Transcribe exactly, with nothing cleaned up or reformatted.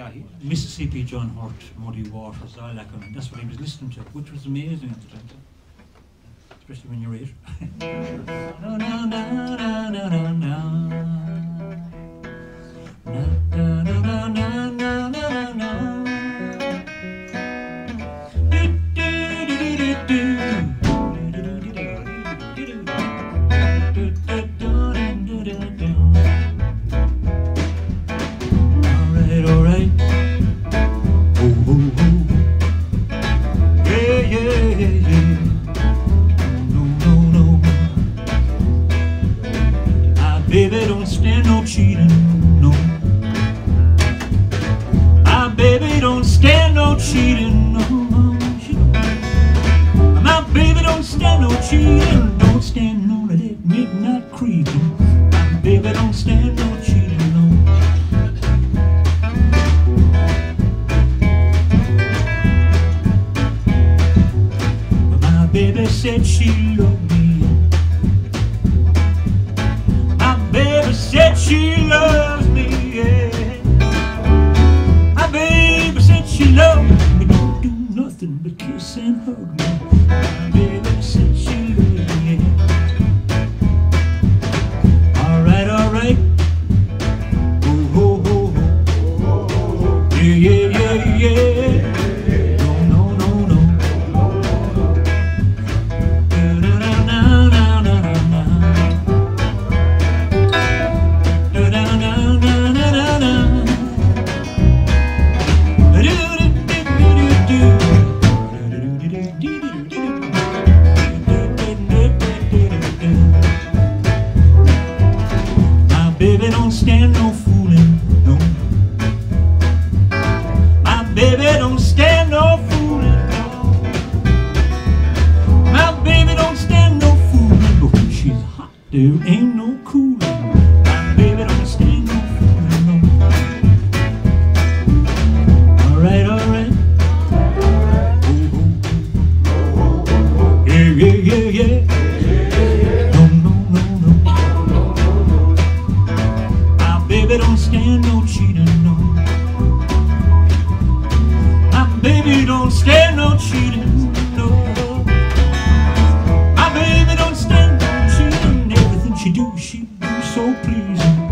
yeah, he, Mississippi John Hurt, Muddy Waters, all that kind of, that's what I was listening to, which was amazing at the time, especially when you're eight. No, no, no, no, no, no, no, no, no, no, no, no, no. Baby, don't stand no cheating, no. My baby don't stand no cheating, no. My baby don't stand no cheating, don't stand no that midnight creeping. My baby don't stand no cheating, no. My baby said she loved me. Said she loves me, yeah. My baby said she loves me. Don't do nothing but kiss and hug me. My baby said she loves me, yeah. Alright, alright. Oh, oh, oh, oh. Yeah, yeah, yeah, yeah. No, no, no, no. Da, da, da, da, da. Baby don't stand no fooling, no. My baby don't stand no fooling, no. My baby don't stand no fooling, but when she's hot, there ain't no cooling. My baby don't stand no fooling, no. Alright, alright. Oh, oh. Yeah, yeah, yeah, yeah. Baby don't stand no cheating, no. My baby don't stand no cheating, no. My baby don't stand no cheating. Everything she do, she do so pleasing.